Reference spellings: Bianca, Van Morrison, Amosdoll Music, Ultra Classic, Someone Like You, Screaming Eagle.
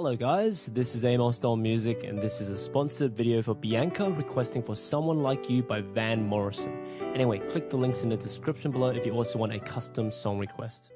Hello guys, this is Amosdoll Music and this is a sponsored video for Bianca requesting for Someone Like You by Van Morrison. Anyway, click the links in the description below if you also want a custom song request.